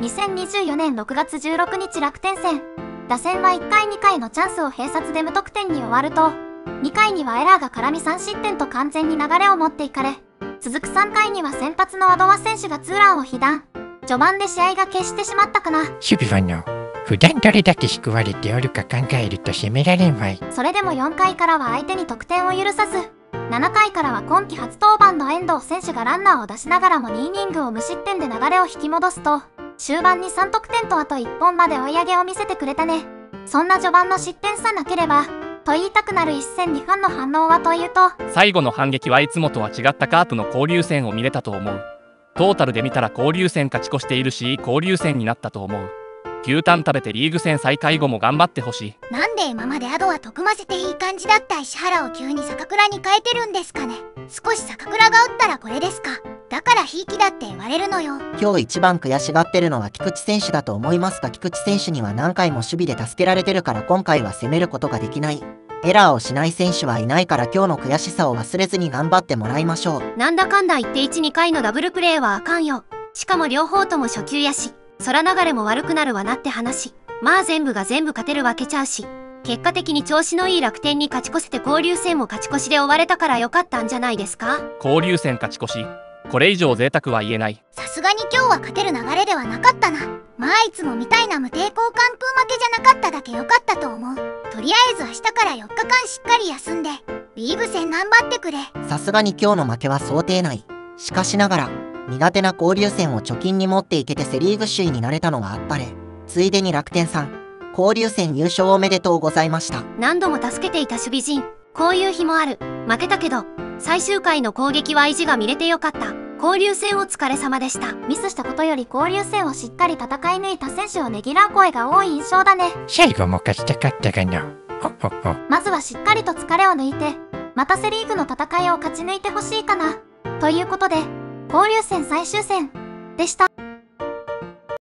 2024年6月16日楽天戦。打線は1回2回のチャンスを併殺で無得点に終わると、2回にはエラーが絡み3失点と完全に流れを持っていかれ、続く3回には先発のアドワ選手がツーランを被弾。序盤で試合が決してしまったかな。守備はの、普段どれだけ引くわれておるか考えると攻められんわい。それでも4回からは相手に得点を許さず、7回からは今季初登板の遠藤選手がランナーを出しながらも2イニングを無失点で流れを引き戻すと、終盤に3得点とあと1本まで追い上げを見せてくれたね。そんな序盤の失点さなければ、と言いたくなる一戦にファンの反応はというと、最後の反撃はいつもとは違ったカープの交流戦を見れたと思う。トータルで見たら交流戦勝ち越しているし、交流戦になったと思う。牛タン食べてリーグ戦再開後も頑張ってほしい。なんで今までアドはと組ませていい感じだった石原を急に坂倉に変えてるんですかね。少し坂倉が打ったらこれですか。だからひいきだって言われるのよ。今日一番悔しがってるのは菊池選手だと思いますが、菊池選手には何回も守備で助けられてるから、今回は攻めることができない。エラーをしない選手はいないから、今日の悔しさを忘れずに頑張ってもらいましょう。なんだかんだ言って 1,2 回のダブルプレーはあかんよ。しかも両方とも初級やし、空流れも悪くなるわなって話。まあ全部が全部勝てるわけちゃうし、結果的に調子のいい楽天に勝ち越せて交流戦も勝ち越しで終われたから良かったんじゃないですか。交流戦勝ち越し、これ以上贅沢は言えない。さすがに今日は勝てる流れではなかったな。まあいつもみたいな無抵抗完封負けじゃなかっただけ良かったと思う。とりあえず明日から4日間しっかり休んで、リーグ戦頑張ってくれ。さすがに今日の負けは想定内。しかしながら、苦手な交流戦を貯金に持っていけてセ・リーグ首位になれたのはあっぱれ。ついでに楽天さん、交流戦優勝おめでとうございました。何度も助けていた守備陣、こういう日もある。負けたけど最終回の攻撃は意地が見れてよかった。交流戦お疲れ様でした。ミスしたことより交流戦をしっかり戦い抜いた選手をねぎらう声が多い印象だね。最後も勝ちたかったがな。ほっほっほ。まずはしっかりと疲れを抜いて、またセ・リーグの戦いを勝ち抜いてほしいかな。ということで、交流戦最終戦でした。